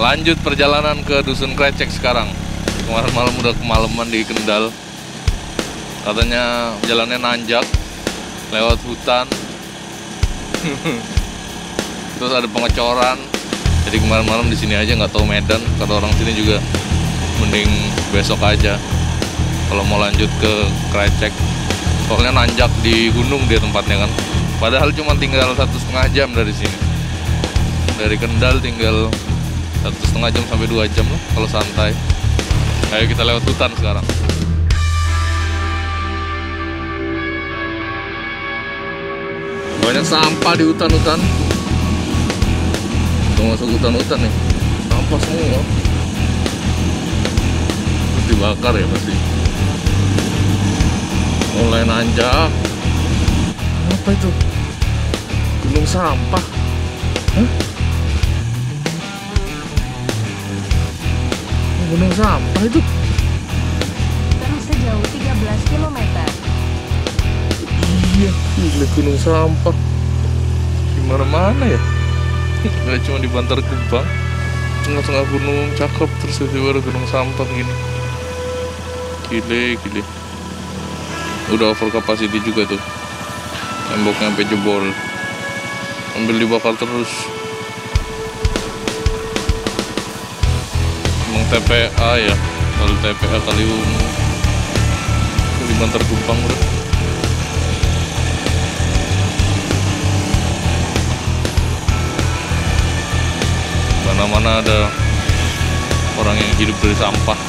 lanjut perjalanan ke Dusun Krecek sekarang. Kemarin malam udah kemalaman di Kendal, katanya jalannya nanjak lewat hutan terus ada pengecoran. Jadi kemarin malam di sini aja, nggak tahu medan, kata orang sini juga mending besok aja kalau mau lanjut ke Krecek, soalnya nanjak di gunung dia tempatnya kan. Padahal cuma tinggal 1,5 jam dari sini, dari Kendal tinggal 1,5 jam sampai 2 jam lah kalau santai. Ayo kita lewat hutan sekarang. Banyak sampah di hutan-hutan. Masuk hutan-hutan nih, sampah semua. Terus dibakar ya pasti. Mulai nanjak. Apa itu? Gunung sampah? Hah? Gunung sampah itu? Terus sejauh 13 km. Iya, lihat gunung sampah. Dimana-mana ya? Gak cuma di Bantar Gebang, tengah-tengah gunung cakep, terus tiba-tiba gunung sampah gini. Gile. Udah over capacity juga tuh. Temboknya sampai jebol. Ambil dibakar terus. Emang TPA ya, kalau TPA kali umum di Bantar Gebang udah. Mana-mana ada orang yang hidup dari sampah.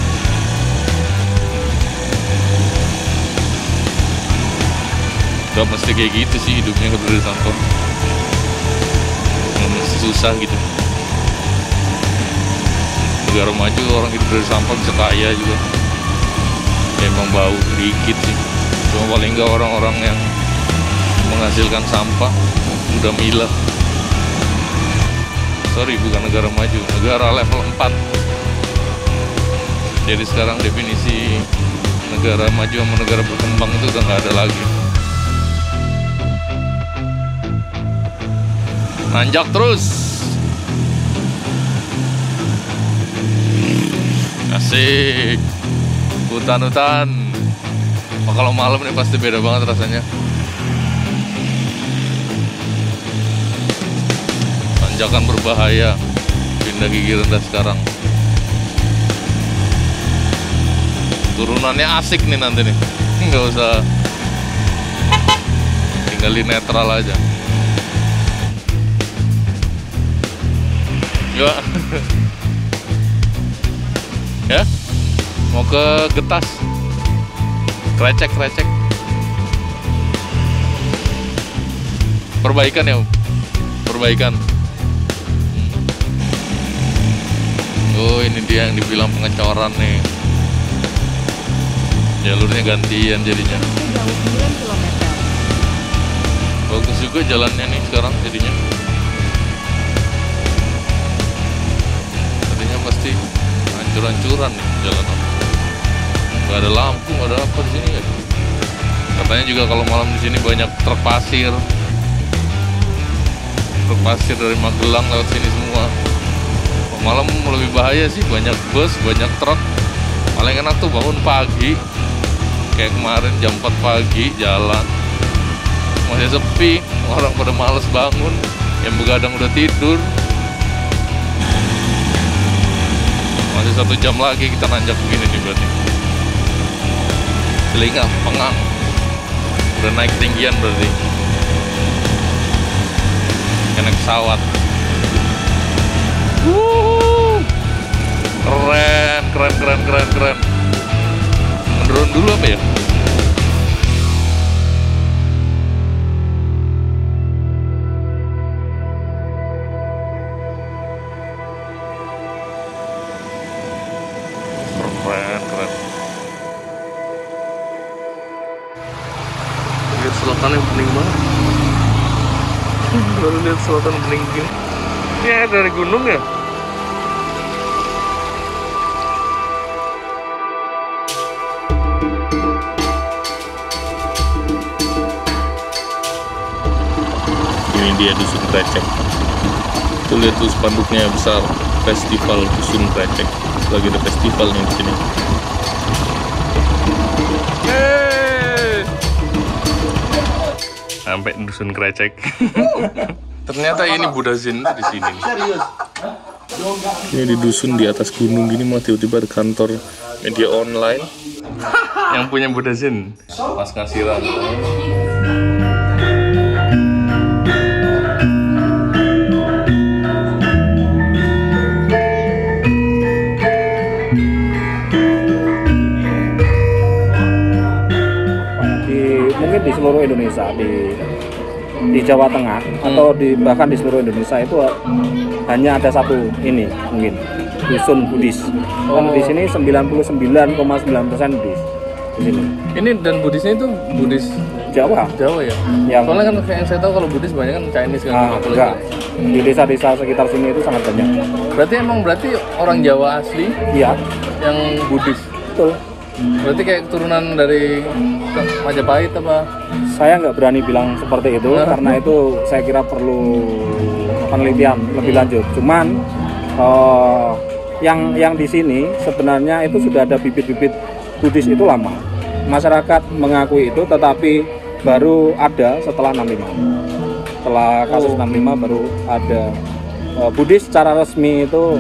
Gak mesti kayak gitu sih hidupnya, hidup dari sampah. Gak mesti susah gitu. Negara maju orang hidup dari sampah bisa kaya juga. Ya, emang bau sedikit sih. Cuma paling gak orang-orang yang menghasilkan sampah udah milah. Sorry, bukan negara maju, negara level 4. Jadi sekarang definisi negara maju sama negara berkembang itu udah nggak ada lagi. Nanjak terus. Asik. Hutan-hutan. Oh, kalau malam nih pasti beda banget rasanya. Akan berbahaya, pindah gigi rendah sekarang. Turunannya asik nih nanti nih, nggak usah, tinggal di netral aja. Yuk, ya, mau ke Getas, Krecek. Perbaikan ya, perbaikan. Oh, ini dia yang dibilang pengecoran nih. Jalurnya gantian jadinya. Bagus juga jalannya nih sekarang jadinya. Tadinya pasti hancur-hancuran nih jalan. Gak ada lampu, gak ada apa di sini ya. Katanya juga kalau malam di sini banyak truk pasir. Truk pasir dari Magelang lewat sini semua. Malam lebih bahaya sih, banyak bus, banyak truk. Paling enak tuh bangun pagi, kayak kemarin jam 4 pagi jalan masih sepi, orang pada males bangun, yang begadang udah tidur. Masih 1 jam lagi kita nanjak begini nih berarti. Telinga pengang, udah naik tinggian berarti, naik pesawat. Keren. Menurun dulu apa ya? Keren. Lihat selokannya bening banget. Baru lihat selokan bening gini. Ini air dari gunung ya? Ini dia Dusun Krecek. Tuh lihat tuh spanduknya besar. Festival Dusun Krecek. Lagi ada festival nih di sini. Sampai Dusun Krecek. Ternyata ini Buddhazine di sini. Serius? Ini di dusun di atas gunung gini mah tiba-tiba ada kantor media online. Yang punya Buddhazine. Mas Ngasiran. Mungkin di seluruh Indonesia, di Jawa Tengah atau bahkan di seluruh Indonesia itu hanya ada satu ini mungkin dusun Buddhis. Dan di sini 99,9% Buddhis. Di sini. Ini dan Buddhisnya itu Buddhis Jawa. Jawa ya. Yang soalnya kan kayak saya tahu kalau Buddhis banyak kan Chinese kan. Enggak. Di desa-desa sekitar sini itu sangat banyak. Berarti orang Jawa asli? Iya. Yang Buddhis. Betul. Berarti kayak keturunan dari Majapahit apa? Saya nggak berani bilang seperti itu karena itu saya kira perlu penelitian lebih lanjut. Cuman yang di sini sebenarnya itu sudah ada bibit-bibit Buddhis itu lama. Masyarakat mengakui itu, tetapi baru ada setelah 65. Setelah kasus 65 baru ada Buddhis secara resmi itu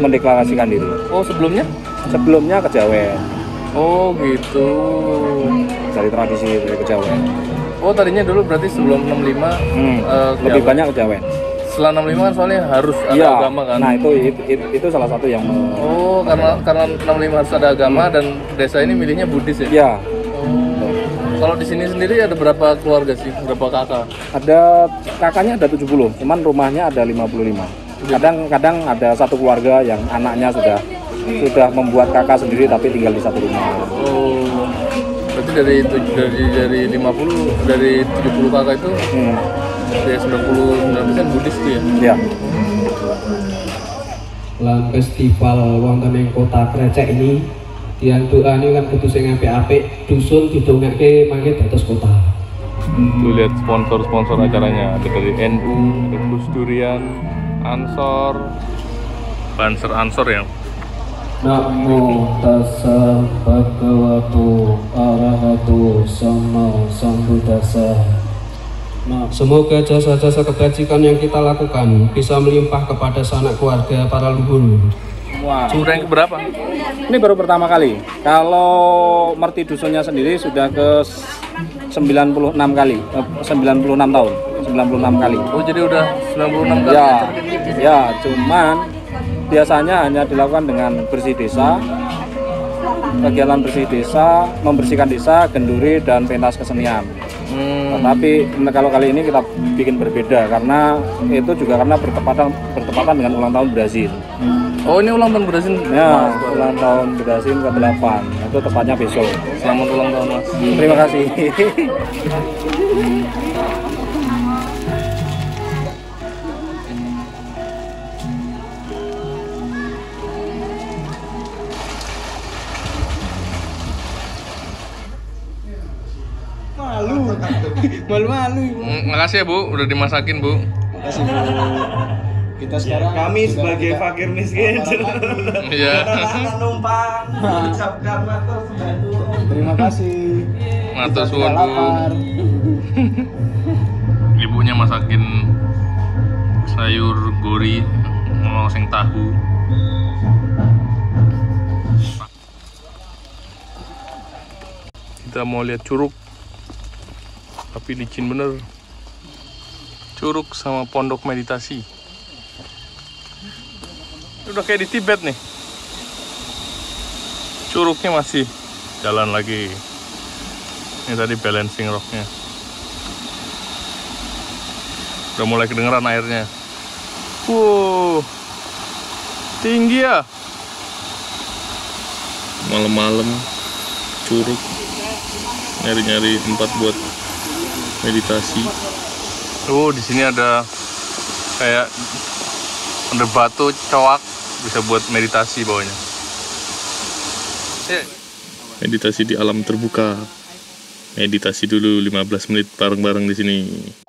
mendeklarasikan diri. Oh, sebelumnya? Sebelumnya Kejawen. Oh gitu. Dari tradisi dari Kejawen. Oh tadinya dulu berarti sebelum 65 lebih banyak Kejawen. Setelah 65 kan soalnya harus ada agama kan. Nah itu salah satu yang. Oh karena 65 harus ada agama dan desa ini milihnya Buddhis ya. Iya. Oh. Kalau di sini sendiri ada berapa keluarga sih? Berapa kakak? Ada kakaknya ada 70, cuman rumahnya ada 55. Kadang-kadang ada satu keluarga yang anaknya sudah membuat kakak sendiri tapi tinggal di satu rumah. Oh, berarti dari 70 kakak itu ya 99% Buddhis itu ya? Iya. Dalam festival wonten ing kota Krecek ini diantukane kan kudu sing apik-apik, dusun didongake mangke dados kota. Tuh lihat sponsor-sponsor acaranya, ada dari NU, ada Gus Durian, Banser Ansor ya. Namo tassa bhagavato arahato samma sambuddhassa. Semoga jasa-jasa kebajikan yang kita lakukan bisa melimpah kepada sanak keluarga para luhur. Sudah yang keberapa? Ini baru pertama kali. Kalau merti dusunnya sendiri sudah ke 96 tahun. Oh jadi udah 96 kali. Ya, cuman biasanya hanya dilakukan dengan bersih desa. Kegiatan bersih desa, membersihkan desa, genduri dan pentas kesenian. Tetapi kalau kali ini kita bikin berbeda karena itu juga karena bertepatan dengan ulang tahun Brazil. Oh ini ulang tahun Brazil? Ya, ulang tahun Brazil ke-8. Itu tepatnya besok. Selamat ulang tahun Mas. Terima kasih. Malu-malu. Makasih ya Bu, udah dimasakin Bu. Makasih Bu. Kita sekarang kami sebagai fakir miskin. Iya. Numpang. Terima kasih. Matur suwun Bu. Ibunya masakin sayur gori, ngomong sing tahu. Kita mau lihat curug. Tapi licin bener. Curug sama pondok meditasi. Udah kayak di Tibet nih. Curugnya masih jalan lagi. Ini tadi balancing rocknya. Udah mulai kedengeran airnya. Wow, tinggi ya. Malam-malam curug. Nyari-nyari tempat buat meditasi. Oh, di sini ada kayak under batu coak bisa buat meditasi bawahnya. Meditasi di alam terbuka. Meditasi dulu 15 menit bareng-bareng di sini.